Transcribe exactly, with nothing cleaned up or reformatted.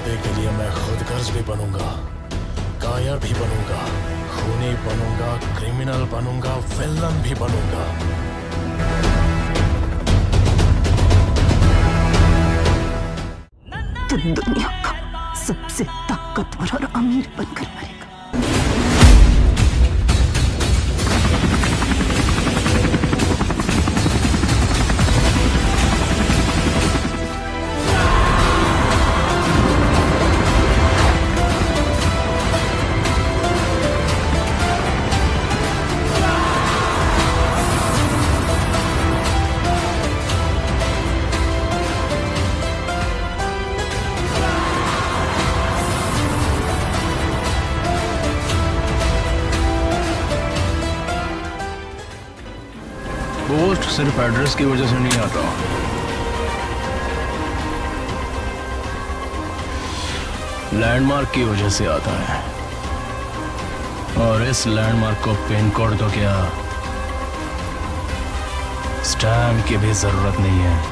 वादे के लिए मैं खुद गर्ज भी बनूंगा, कायर भी बनूंगा, खूनी बनूंगा, क्रिमिनल बनूंगा, विलन भी बनूंगा। तुम दुनिया का सबसे ताकतवर और अमीर बनकर मरेगा। पोस्ट सिर्फ एड्रेस की वजह से नहीं आता, लैंडमार्क की वजह से आता है। और इस लैंडमार्क को पिन कोड तो क्या स्टैम्प की भी जरूरत नहीं है।